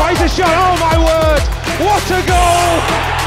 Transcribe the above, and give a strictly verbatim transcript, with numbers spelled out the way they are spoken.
tries a shot, oh my word, what a goal!